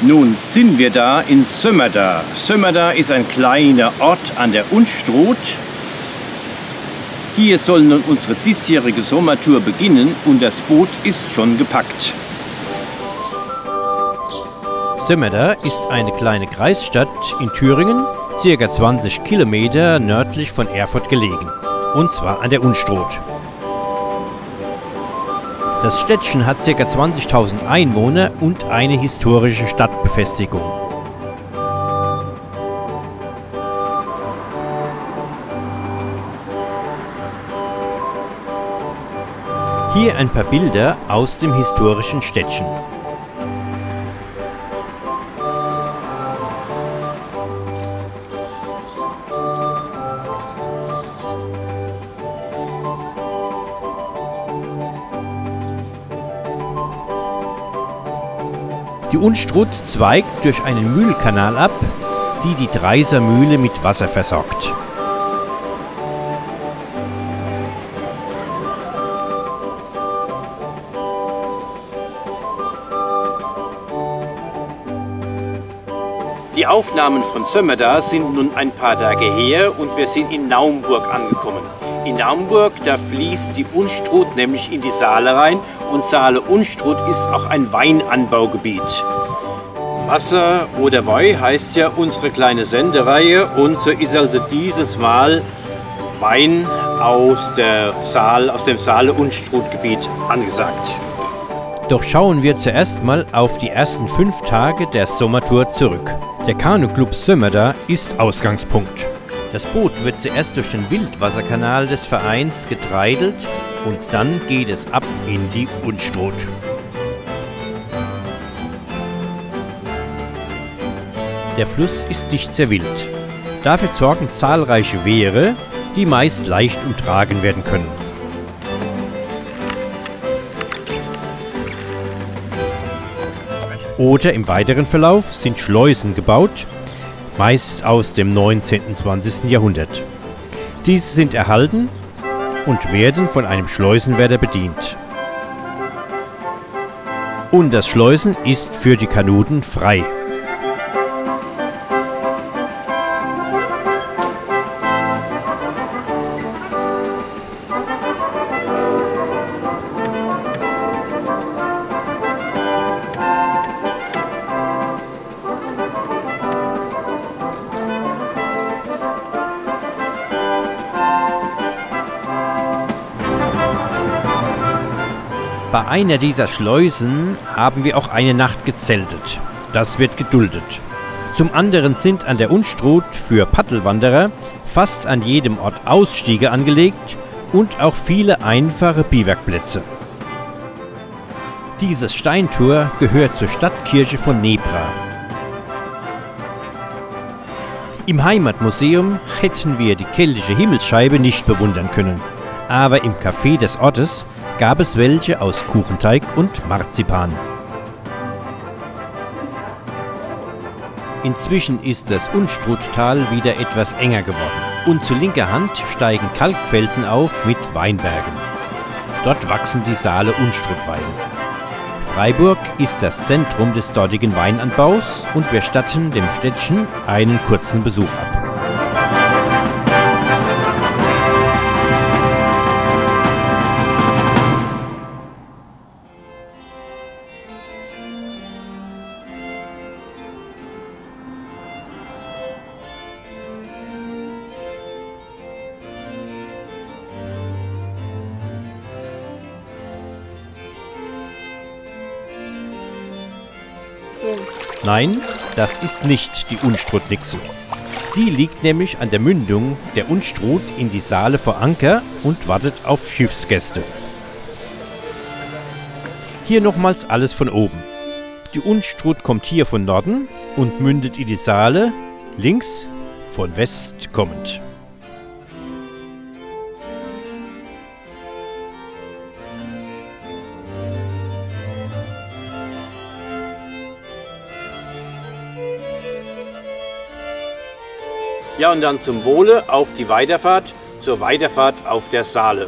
Nun sind wir da in Sömmerda. Sömmerda ist ein kleiner Ort an der Unstrut. Hier soll nun unsere diesjährige Sommertour beginnen und das Boot ist schon gepackt. Sömmerda ist eine kleine Kreisstadt in Thüringen, ca. 20 Kilometer nördlich von Erfurt gelegen, und zwar an der Unstrut. Das Städtchen hat ca. 20.000 Einwohner und eine historische Stadtbefestigung. Hier ein paar Bilder aus dem historischen Städtchen. Die Unstrut zweigt durch einen Mühlkanal ab, die Dreiser Mühle mit Wasser versorgt. Die Aufnahmen von Sömmerda sind nun ein paar Tage her und wir sind in Naumburg angekommen. In Naumburg, da fließt die Unstrut nämlich in die Saale rein, und Saale-Unstrut ist auch ein Weinanbaugebiet. Wasser oder Wein heißt ja unsere kleine Sendereihe, und so ist also dieses Mal Wein aus dem Saale-Unstrut-Gebiet angesagt. Doch schauen wir zuerst mal auf die ersten 5 Tage der Sommertour zurück. Der Kanu-Club Sömmerda ist Ausgangspunkt. Das Boot wird zuerst durch den Wildwasserkanal des Vereins getreidelt und dann geht es ab in die Unstrut. Der Fluss ist nicht sehr wild. Dafür sorgen zahlreiche Wehre, die meist leicht umtragen werden können. Oder im weiteren Verlauf sind Schleusen gebaut, meist aus dem 19. und 20. Jahrhundert. Diese sind erhalten und werden von einem Schleusenwärter bedient. Und das Schleusen ist für die Kanuten frei. Bei einer dieser Schleusen haben wir auch eine Nacht gezeltet. Das wird geduldet. Zum anderen sind an der Unstrut für Paddelwanderer fast an jedem Ort Ausstiege angelegt und auch viele einfache Biwakplätze. Dieses Steintor gehört zur Stadtkirche von Nebra. Im Heimatmuseum hätten wir die keltische Himmelsscheibe nicht bewundern können, aber im Café des Ortes gab es welche aus Kuchenteig und Marzipan. Inzwischen ist das Unstruttal wieder etwas enger geworden und zur linken Hand steigen Kalkfelsen auf mit Weinbergen. Dort wachsen die Saale-Unstrut-Weine. Freyburg ist das Zentrum des dortigen Weinanbaus und wir statten dem Städtchen einen kurzen Besuch ab. Nein, das ist nicht die Unstrut-Nixel. Die liegt nämlich an der Mündung der Unstrut in die Saale vor Anker und wartet auf Schiffsgäste. Hier nochmals alles von oben. Die Unstrut kommt hier von Norden und mündet in die Saale, links von West kommend. Ja, und dann zum Wohle auf die Weiterfahrt, zur Weiterfahrt auf der Saale.